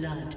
blood.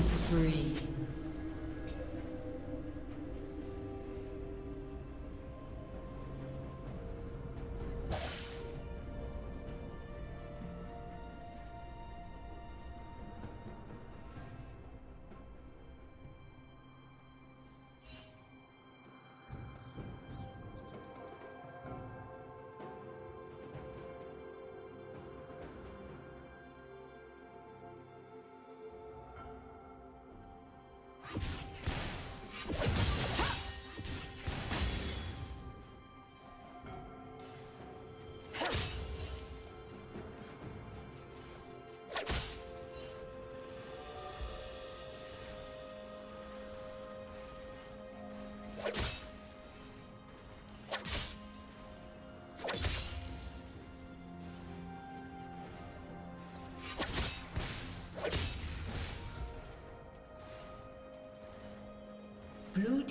Spree. Blue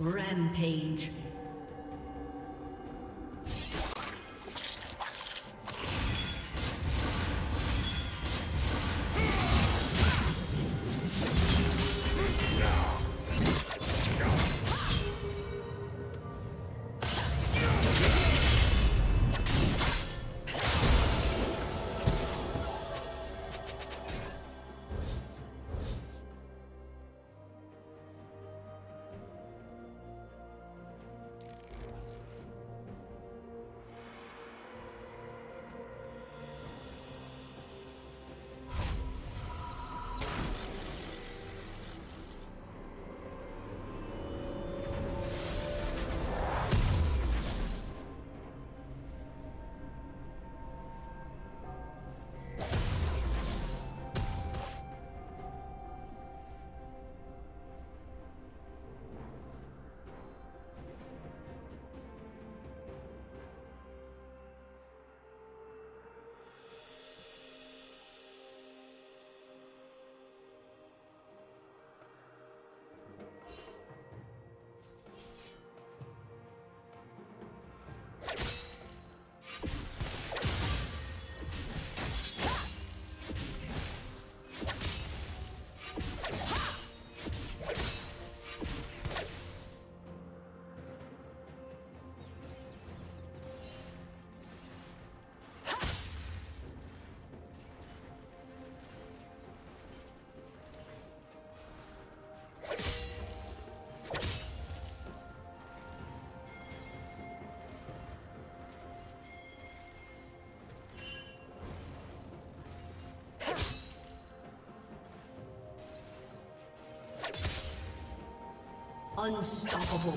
Rampage. Unstoppable.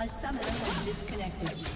The summoner was disconnected.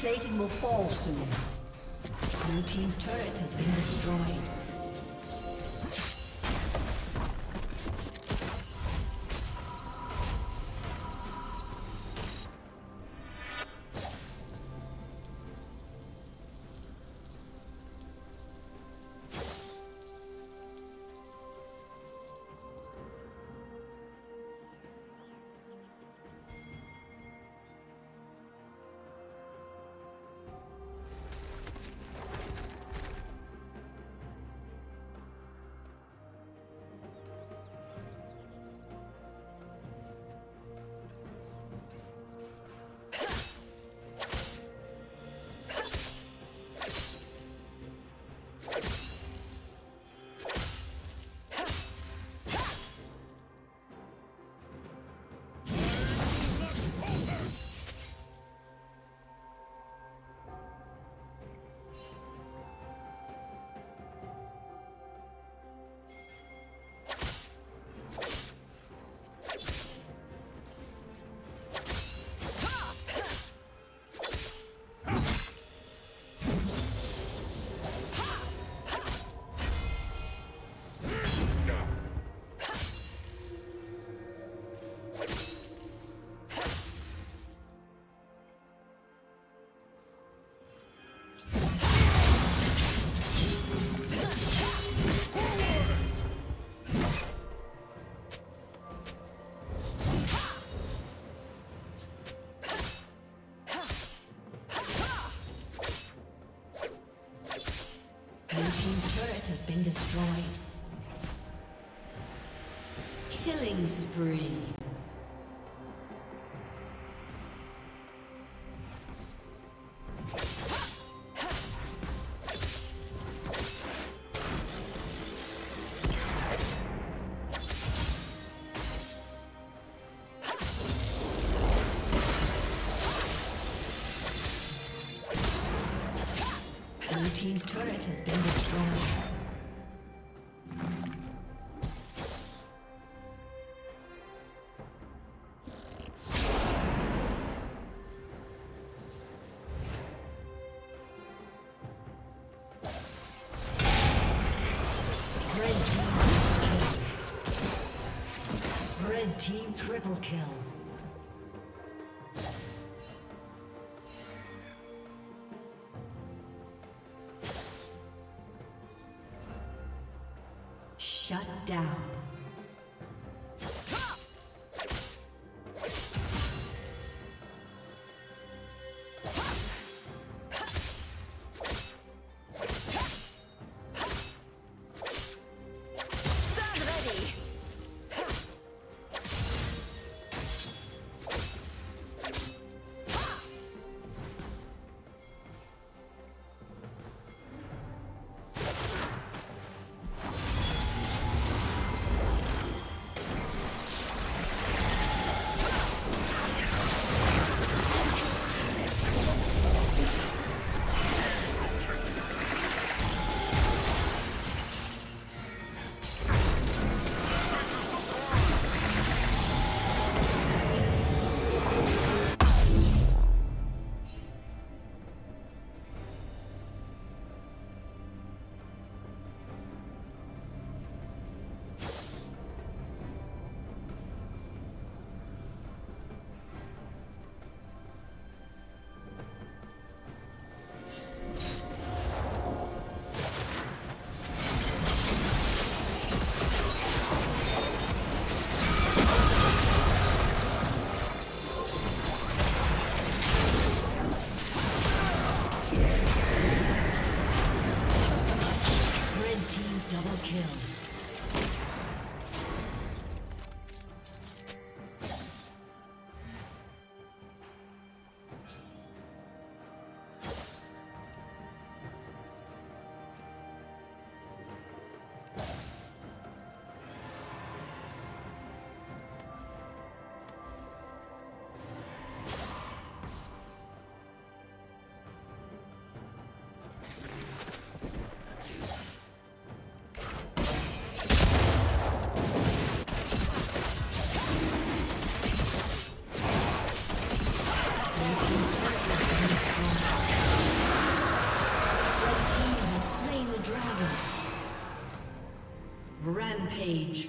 Plating will fall soon. Blue team's turret has been destroyed. Killing spree. Blue team's turret has been destroyed. Team triple kill. Shut down. Rampage.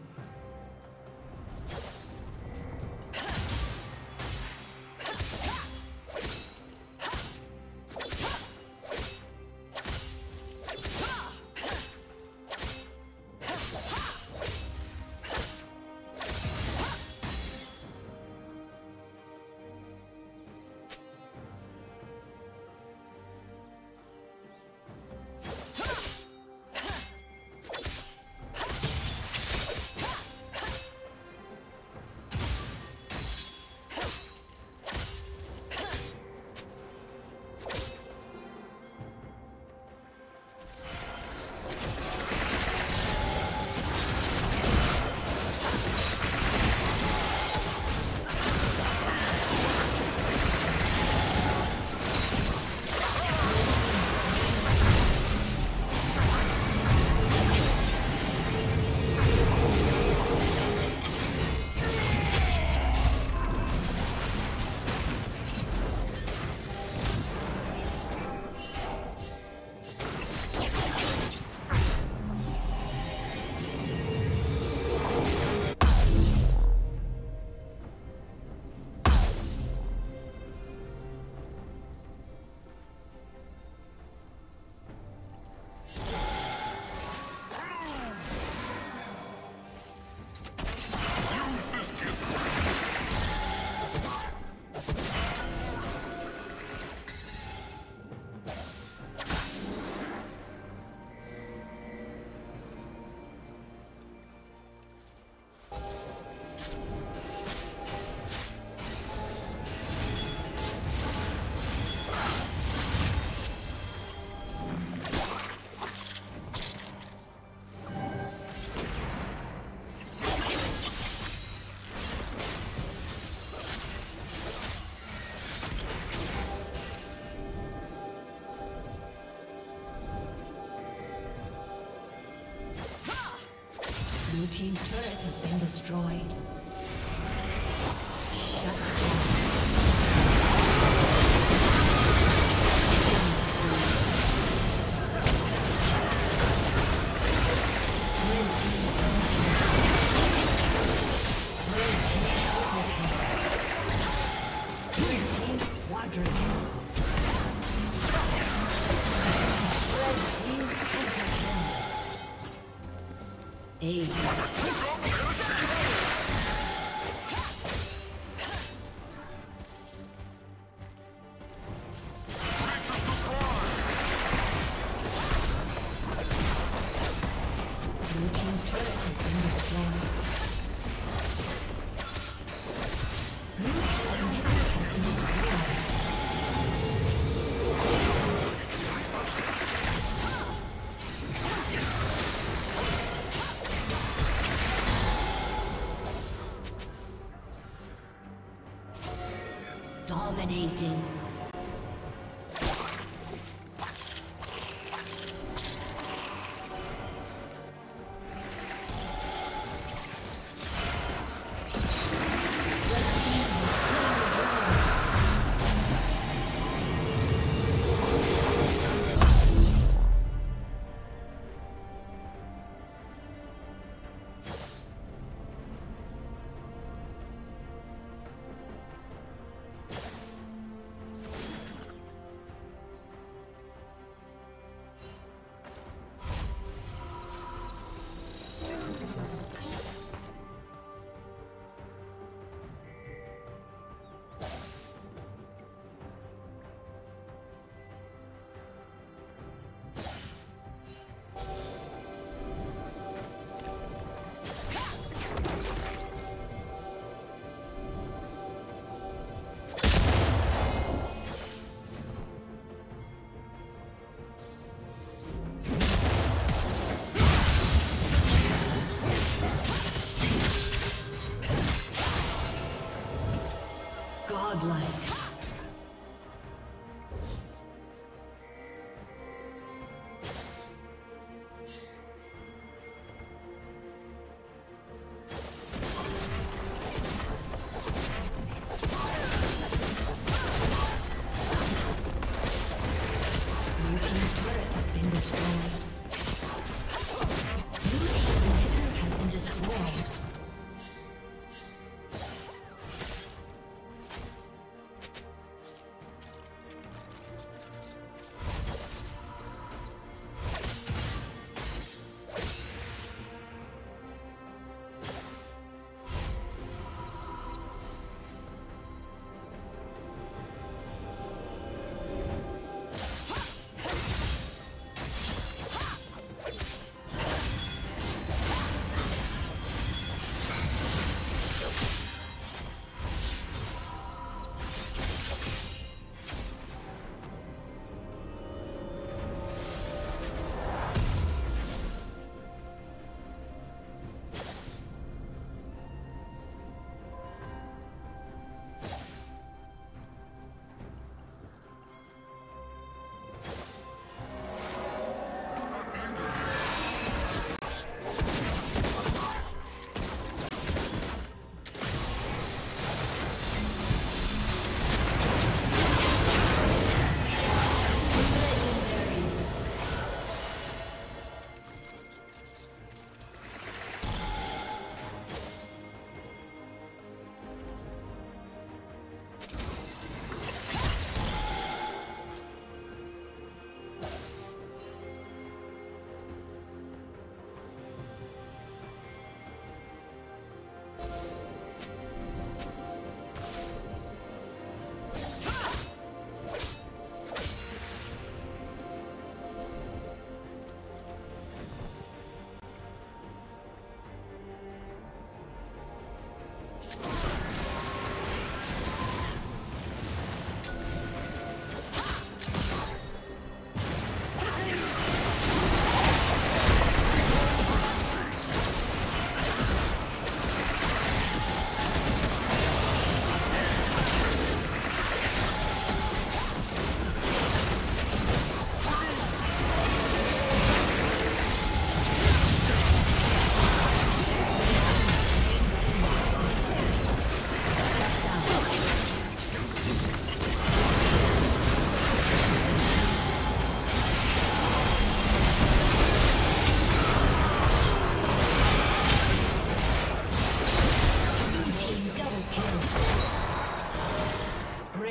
Blue team's turret has been destroyed. Dominating. Godlike.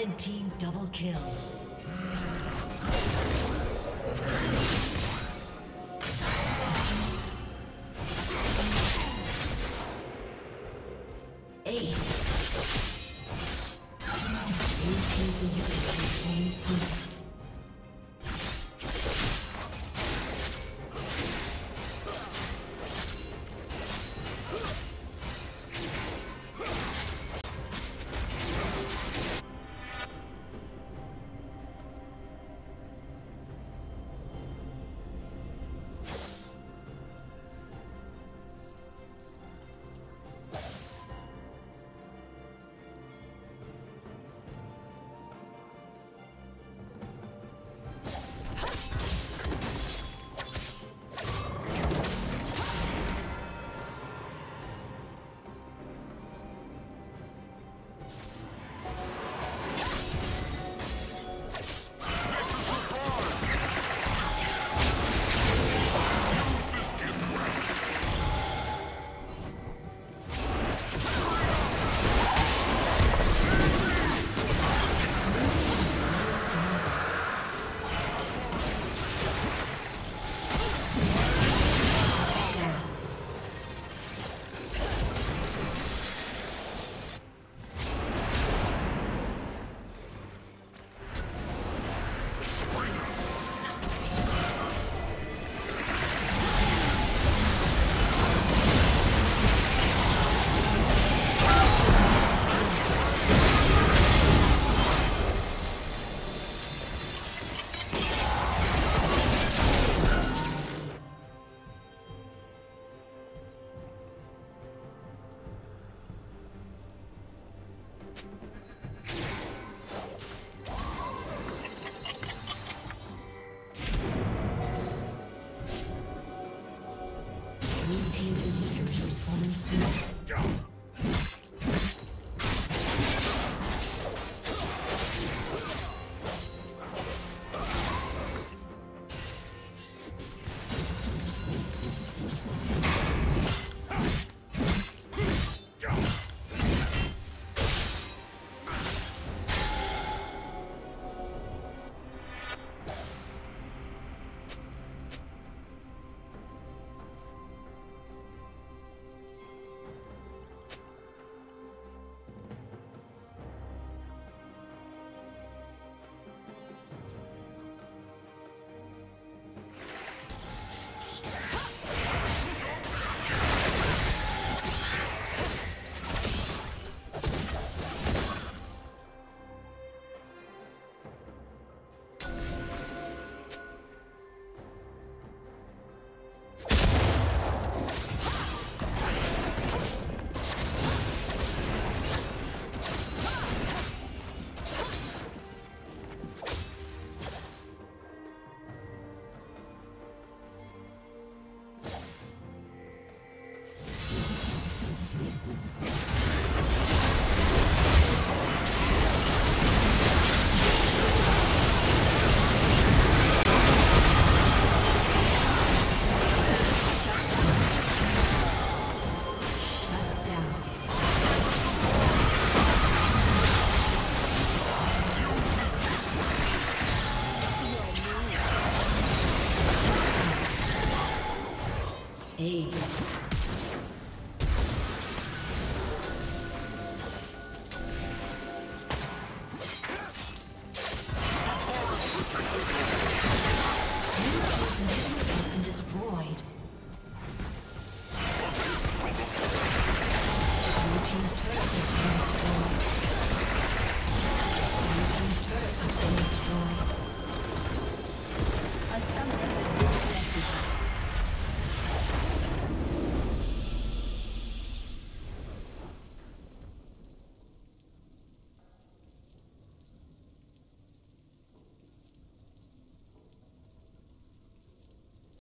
Red team double kill.